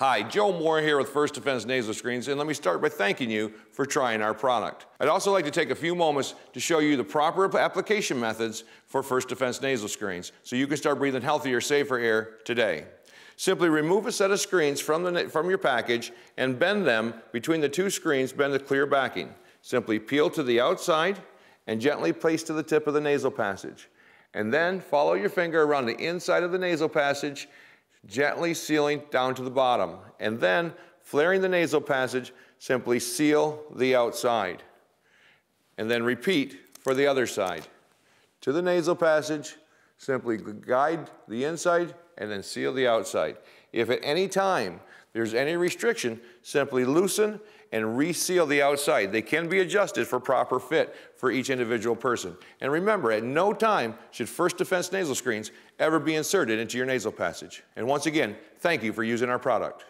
Hi, Joe Moore here with First Defense Nasal Screens, and let me start by thanking you for trying our product. I'd also like to take a few moments to show you the proper application methods for First Defense Nasal Screens so you can start breathing healthier, safer air today. Simply remove a set of screens from your package and bend them between the two screens, bend the clear backing. Simply peel to the outside and gently place to the tip of the nasal passage. And then follow your finger around the inside of the nasal passage, gently sealing down to the bottom, and then flaring the nasal passage, simply seal the outside. And then repeat for the other side. To the nasal passage, simply guide the inside and then seal the outside. If at any time there's any restriction, simply loosen and reseal the outside. They can be adjusted for proper fit for each individual person. And remember, at no time should First Defense Nasal Screens ever be inserted into your nasal passage. And once again, thank you for using our product.